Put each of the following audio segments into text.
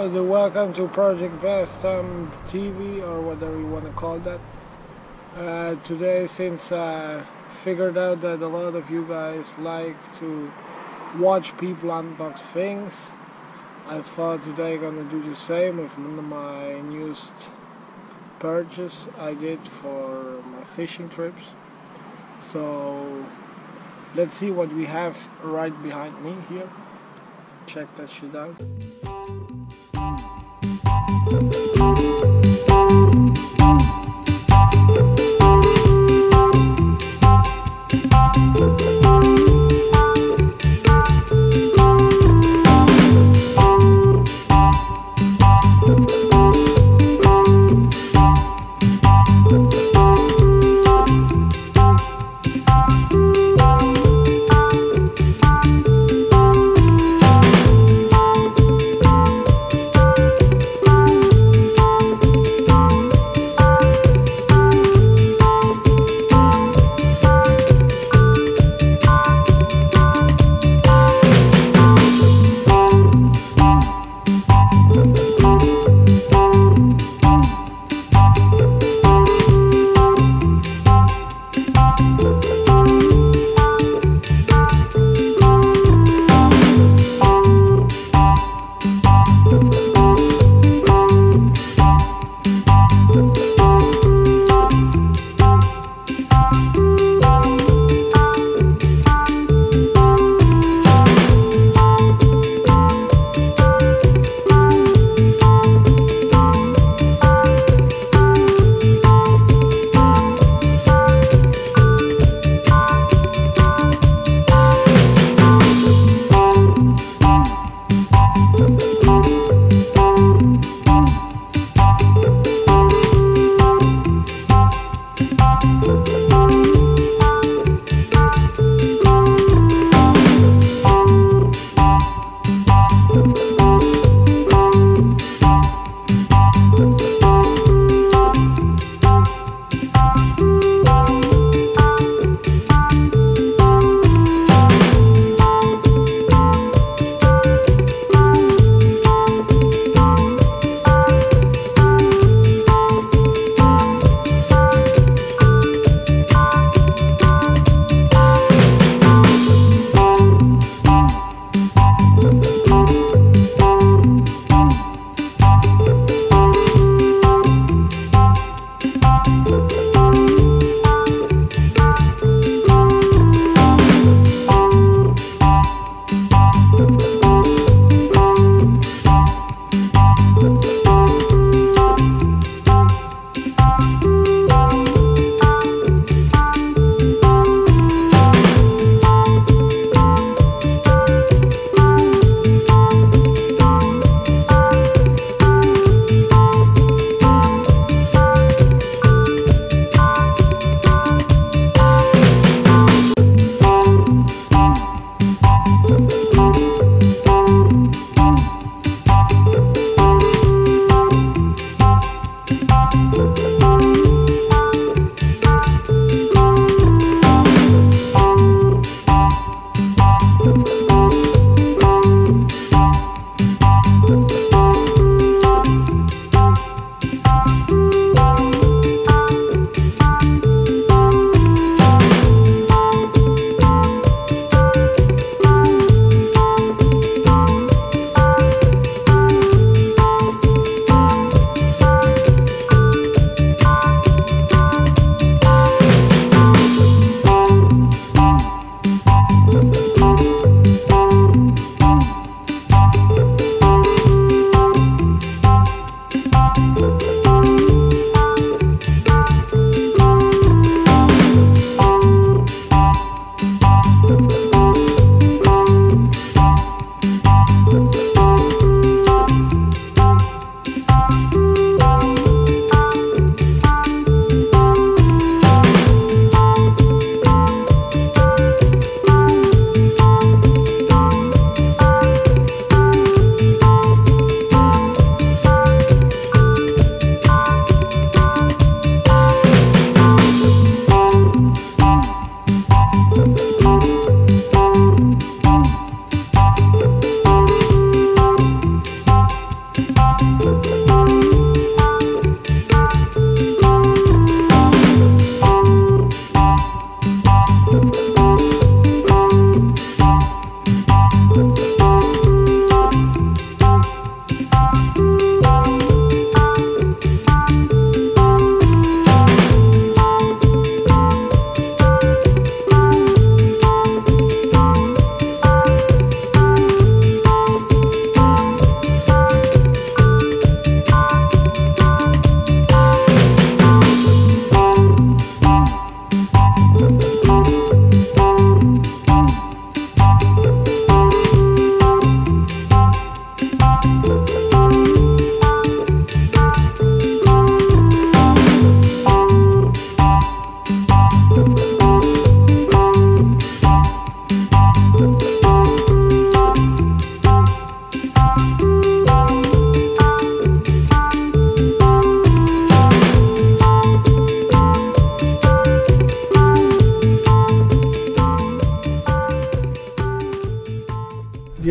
So welcome to Project Bassthumb TV, or whatever you want to call that. Today, since I figured out that a lot of you guys like to watch people unbox things, I thought today I'm gonna do the same with one of my newest purchase I did for my fishing trips. So let's see what we have right behind me here. Check that shit out.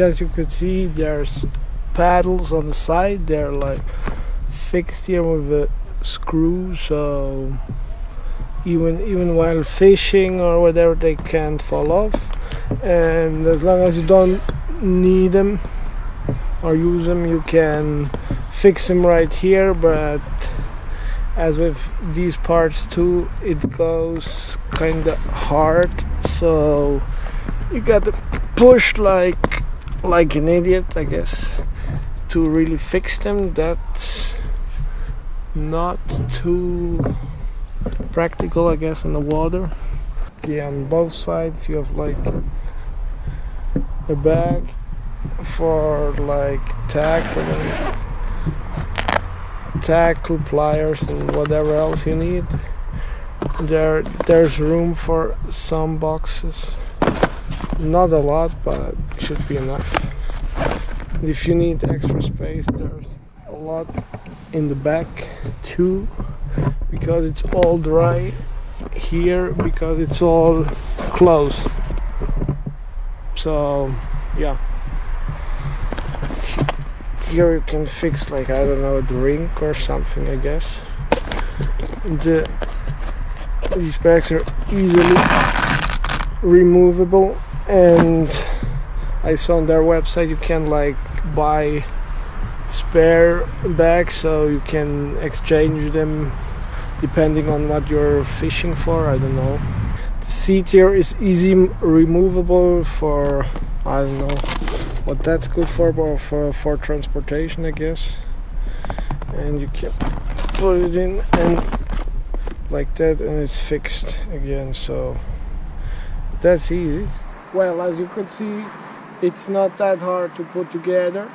As you could see, there's paddles on the side. They're like fixed here with a screw, so even while fishing or whatever, they can't fall off. And as long as you don't need them or use them, you can fix them right here. But as with these parts too, it goes kind of hard, so you got to push like an idiot, I guess, to really fix them. That's not too practical, I guess, in the water. Yeah, on both sides you have like a bag for like tackle, pliers and whatever else you need. There's room for some boxes. Not a lot, but it should be enough. If you need extra space, there's a lot in the back too, because it's all dry here, because it's all closed. So yeah, here you can fix like, I don't know, a drink or something, I guess. These bags are easily removable, and I saw on their website you can like buy spare bags, so you can exchange them depending on what you're fishing for, I don't know. The seat here is easy removable for, I don't know what that's good for, but for transportation, I guess. And you can put it in and like that, and it's fixed again, so that's easy. Well, as you could see, it's not that hard to put together.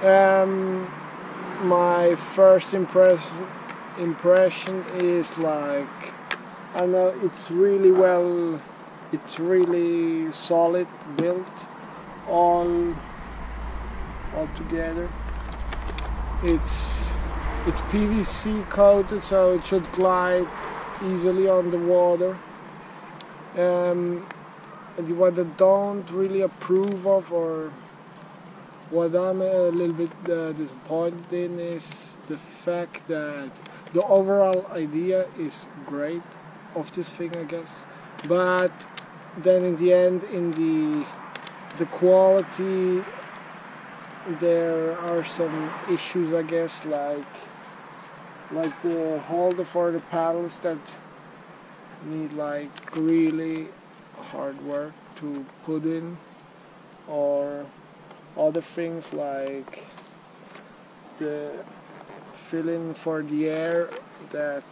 My first impression is like, I know it's really solid built, all together. It's PVC coated, so it should glide easily on the water. What I don't really approve of, or what I'm a little bit disappointed in, is the fact that the overall idea is great of this thing, I guess, but then in the end, in the quality, there are some issues, I guess, like the holder for the paddles that need like really hard work to put in, or other things like the filling for the air that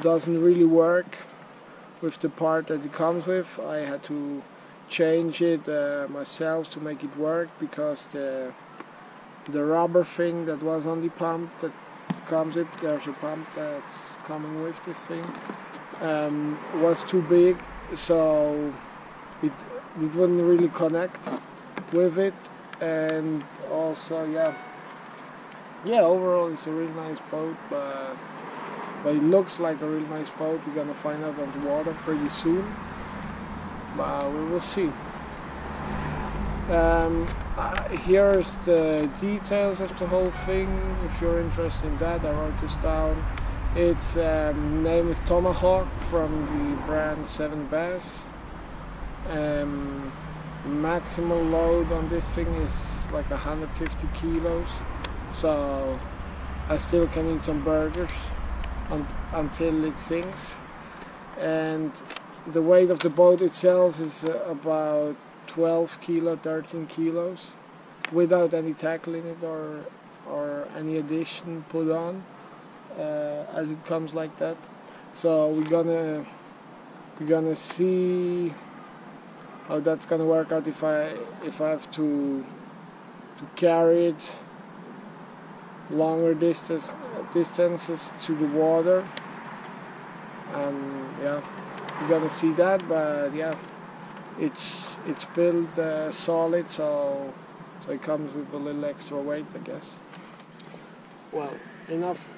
doesn't really work with the part that it comes with. I had to change it myself to make it work, because the rubber thing that was on the pump that comes with, there's a pump that's coming with this thing, was too big, so it wouldn't really connect with it. And also, yeah, overall it's a really nice boat, but it looks like a really nice boat. We're gonna find out on the water pretty soon, but we will see. Here's the details of the whole thing, if you're interested in that. I wrote this down. Its name is Tomahawk, from the brand Seven Bass. Maximum load on this thing is like 150 kilos, so I still can eat some burgers until it sinks. And the weight of the boat itself is about 13 kilos, without any tackle in it or any addition put on, as it comes like that. So we're gonna see how that's gonna work out, if I have to carry it longer distances to the water. Yeah, we're gonna see that. But yeah, it's built solid, so it comes with a little extra weight, I guess. Well, enough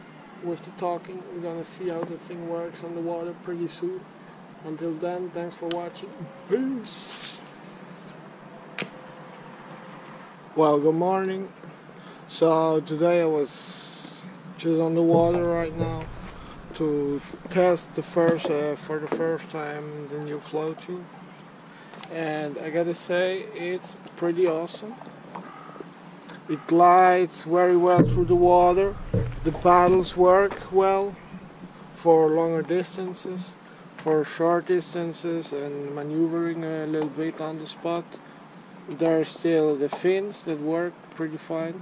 with the talking. We're gonna see how the thing works on the water pretty soon. Until then, thanks for watching. Peace! Well, good morning. So today I was just on the water right now to test for the first time the new flow tube, and I gotta say it's pretty awesome. It glides very well through the water. The paddles work well for longer distances, for short distances, and maneuvering a little bit on the spot. There are still the fins that work pretty fine,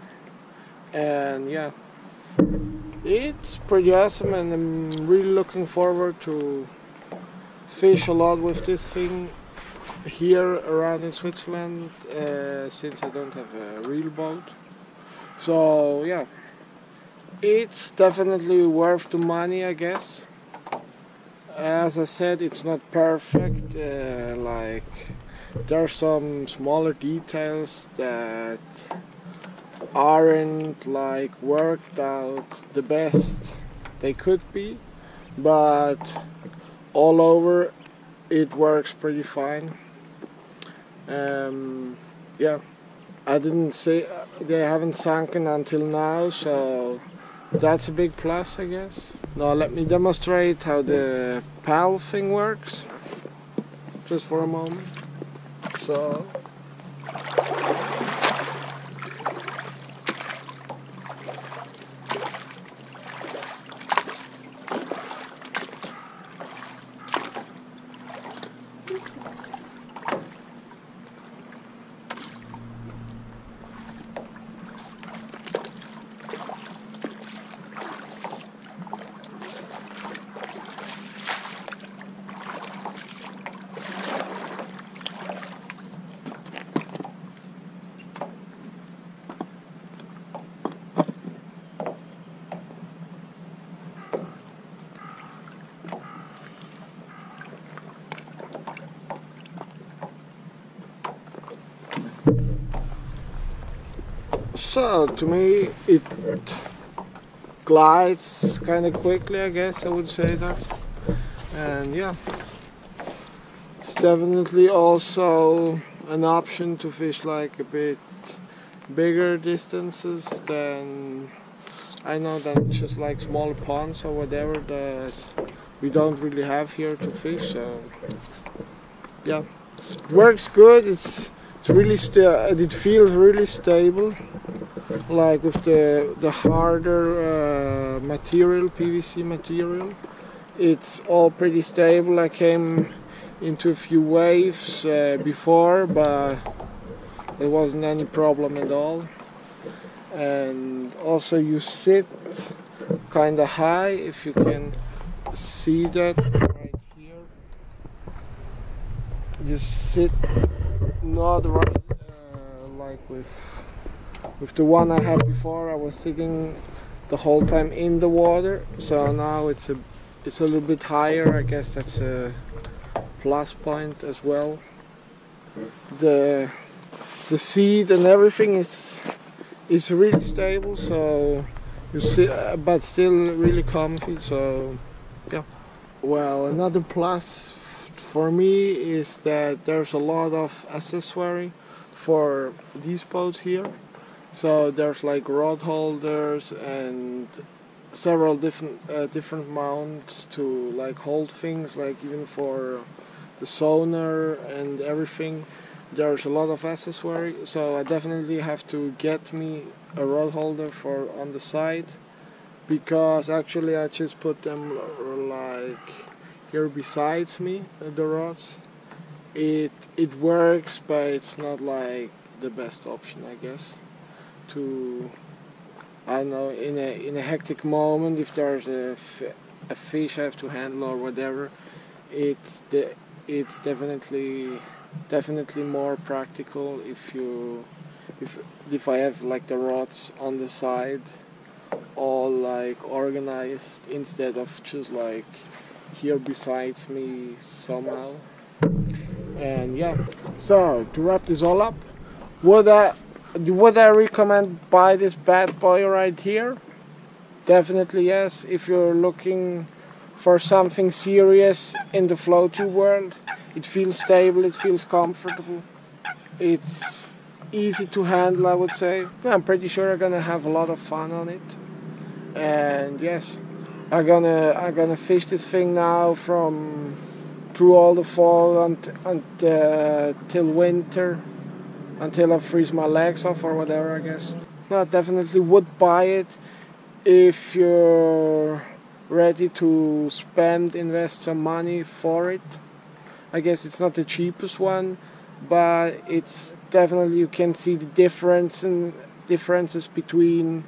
and yeah, it's pretty awesome, and I'm really looking forward to fish a lot with this thing here around in Switzerland, since I don't have a real boat. So yeah, it's definitely worth the money, I guess. As I said, it's not perfect, like there are some smaller details that aren't like worked out the best they could be, but all over it works pretty fine. Yeah, I didn't say they haven't sunken until now, so that's a big plus, I guess. Now let me demonstrate how the PAL thing works just for a moment. So to me, it glides kind of quickly, I guess I would say that. And yeah, it's definitely also an option to fish like a bit bigger distances than, I know, than just like small ponds or whatever that we don't really have here to fish. So yeah, it works good. It's really it feels really stable. Like with the harder material, PVC material, it's all pretty stable. I came into a few waves before, but there wasn't any problem at all. And also you sit kind of high, if you can see that right here. You sit not right like with the one I had before. I was sitting the whole time in the water, so now it's a little bit higher. I guess that's a plus point as well. The seat and everything is really stable, so you see, but still really comfy. So yeah. Well, another plus for me is that there's a lot of accessory for these poles here. So there's like rod holders and several different mounts to like hold things, like even for the sonar and everything. There's a lot of accessory, so I definitely have to get me a rod holder for on the side, because actually I just put them like here besides me, the rods. It works, but it's not like the best option, I guess. To, I don't know, in a hectic moment, if there's a fish I have to handle or whatever, it's definitely more practical if I have like the rods on the side, all like organized, instead of just like here besides me somehow. And yeah, so to wrap this all up, would I recommend buy this bad boy right here? Definitely yes, if you're looking for something serious in the floaty world. It feels stable, it feels comfortable, it's easy to handle, I would say. I'm pretty sure I'm gonna have a lot of fun on it. And yes, I'm gonna fish this thing now from through all the fall until winter, until I freeze my legs off or whatever, I guess. No, I definitely would buy it if you're ready to invest some money for it. I guess it's not the cheapest one, but it's definitely, you can see the differences between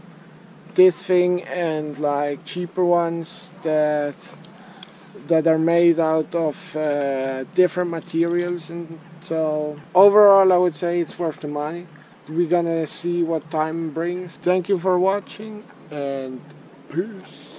this thing and like cheaper ones that are made out of different materials. And so overall I would say it's worth the money. We're gonna see what time brings. Thank you for watching, and peace.